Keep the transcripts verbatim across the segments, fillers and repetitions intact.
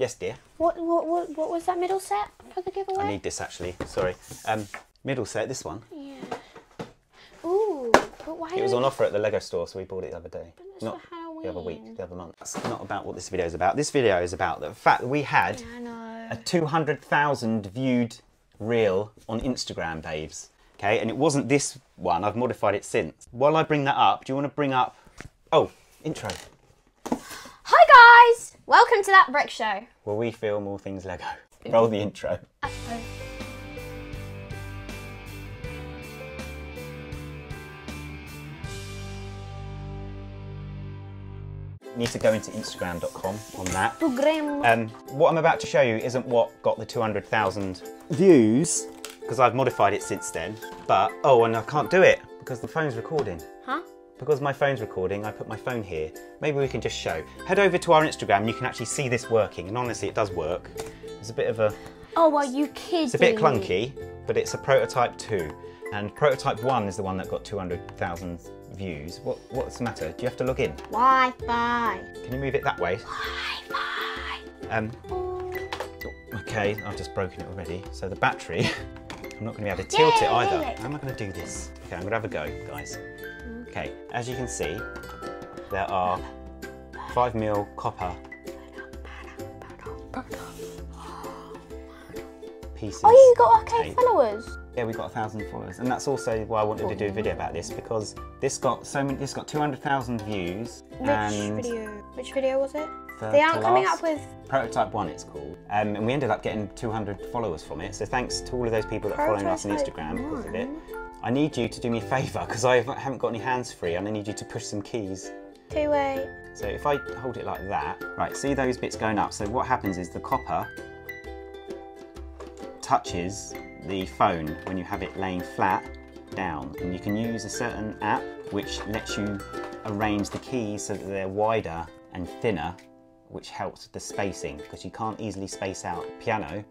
Yes, dear. What what what what was that middle set for the giveaway? I need this actually. Sorry. Um, middle set. This one. Yeah. Ooh, but why? It was on offer at the Lego store, so we bought it the other day. But it's not for Halloween. The other week, the other month. That's not about what this video is about. This video is about the fact that we had yeah, I know. a two hundred thousand viewed reel on Instagram, babes. Okay, and it wasn't this one. I've modified it since. While I bring that up, do you want to bring up? Oh, intro. Hi guys, welcome to That Brick Show, where we film all things Lego. Roll the intro. Uh-oh. Need to go into Instagram dot com on that. Um, what I'm about to show you isn't what got the two hundred thousand views, because I've modified it since then. But, oh, and I can't do it because the phone's recording. Huh? Because my phone's recording, I put my phone here. Maybe we can just show. Head over to our Instagram, you can actually see this working. And honestly, it does work. It's a bit of a... Oh, are you kidding? It's a bit clunky, but it's a prototype two. And prototype one is the one that got two hundred thousand views. What, what's the matter? Do you have to log in? Wi-Fi. Can you move it that way? Wi-Fi. Um, oh. Okay, I've just broken it already. So the battery, I'm not going to be able to tilt Yay. it either. How am I going to do this? Okay, I'm going to have a go, guys. Okay, as you can see, there are five mil copper pieces. Oh, you got okay followers. Yeah, we got a thousand followers, and that's also why I wanted to do a video about this, because this got so many. This got two hundred thousand views. Which and video? Which video was it? They aren't coming up with prototype one. It's called, um, and we ended up getting two hundred followers from it. So thanks to all of those people that are following us on Instagram because of it. I need you to do me a favour, because I haven't got any hands free and I need you to push some keys. Two way. So if I hold it like that, right, see those bits going up. So what happens is the copper touches the phone when you have it laying flat down. And you can use a certain app which lets you arrange the keys so that they're wider and thinner, which helps the spacing, because you can't easily space out piano.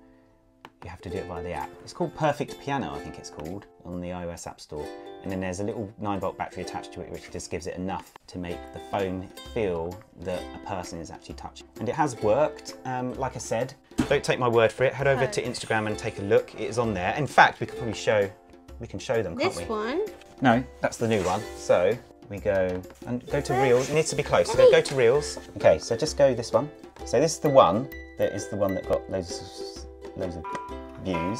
You have to do it via the app. It's called Perfect Piano, I think it's called, on the iOS App Store. And then there's a little nine volt battery attached to it, which just gives it enough to make the phone feel that a person is actually touching. And it has worked, um, like I said. Don't take my word for it. Head over oh. to Instagram and take a look. It is on there. In fact, we could probably show, we can show them, can't this we? This one? No, that's the new one. So we go, and go to Reels. It needs to be close, so go to Reels. Okay, so just go this one. So this is the one that is the one that got loads of loads of views.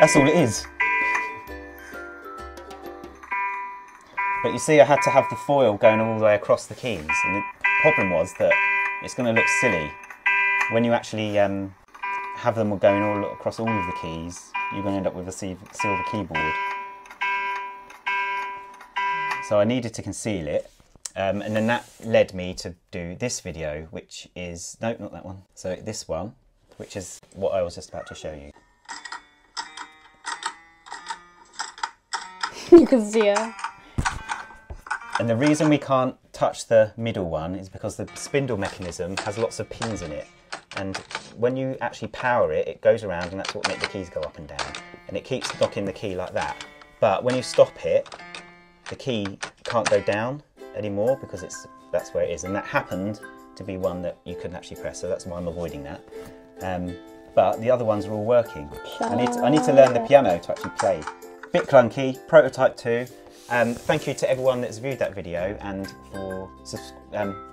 That's all it is. But you see, I had to have the foil going all the way across the keys, and the problem was that it's going to look silly when you actually um, have them going all across all of the keys. You're going to end up with a silver keyboard. So I needed to conceal it. Um, and then that led me to do this video, which is, no, not that one. So this one, which is what I was just about to show you. You can see her. And the reason we can't touch the middle one is because the spindle mechanism has lots of pins in it. And when you actually power it, it goes around, and that's what makes the keys go up and down. And it keeps locking the key like that. But when you stop it, the key can't go down anymore, because it's that's where it is, and that happened to be one that you couldn't actually press, so that's why I'm avoiding that. Um, but the other ones are all working. I need to, I need to learn the piano to actually play. Bit clunky, prototype two. Um, thank you to everyone that's viewed that video and for um,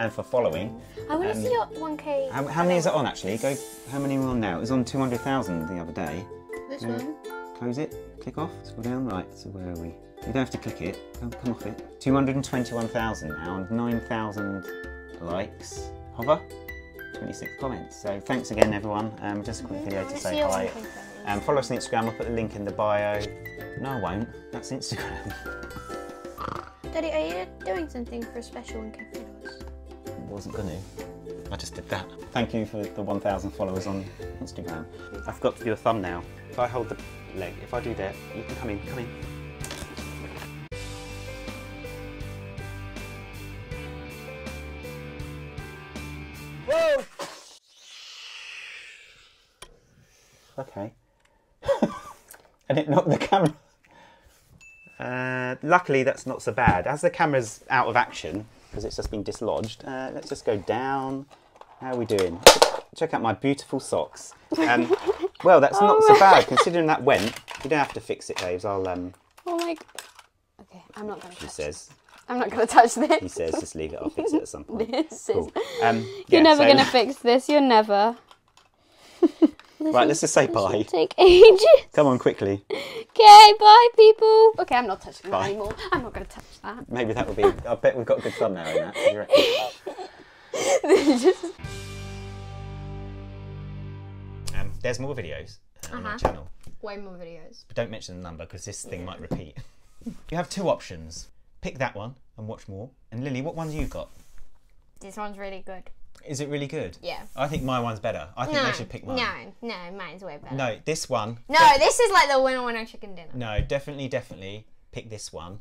and for following. I want to um, see your one K. How, how many is it on actually? Go. How many are on now? It was on two hundred thousand the other day. This um, one. Close it. Click off. Scroll down. Right. So where are we? You don't have to click it, come, come off it. two hundred twenty-one thousand now, and nine thousand likes. Hover, twenty-six comments. So thanks again everyone, um, just a quick video to say hi. Um, follow us on Instagram, I'll put the link in the bio. No I won't, that's Instagram. Daddy, are you doing something for a special one K followers? Wasn't gonna, I just did that. Thank you for the one thousand followers on Instagram. I've got your thumbnail. If I hold the leg, if I do that, you can come in, come in. Okay. And it knocked the camera. Uh, luckily that's not so bad. As the camera's out of action, because it's just been dislodged. Uh, let's just go down. How are we doing? Check out my beautiful socks. Um, well, that's oh. not so bad considering that went. You don't have to fix it, Daves. I'll. Um, oh my. Okay, I'm not going to. She says. This. I'm not going to touch this. He says, just leave it. I'll fix it at some point. This cool. is... Um, yeah, You're never so... going to fix this. You're never. Right, let's just say bye. Take ages. Come on, quickly. Okay, bye, people. Okay, I'm not touching bye. that anymore. I'm not going to touch that. Maybe that will be... I bet we've got good fun now in that. just... um, there's more videos on uh-huh. our channel. Way more videos. But don't mention the number, because this thing might repeat. You have two options. Pick that one and watch more. And Lily, what one's you got? This one's really good. Is it really good? Yeah. I think my one's better. I think no, they should pick mine. No, no, mine's way better. No, this one. No, this is like the winner winner chicken dinner. No, definitely, definitely pick this one.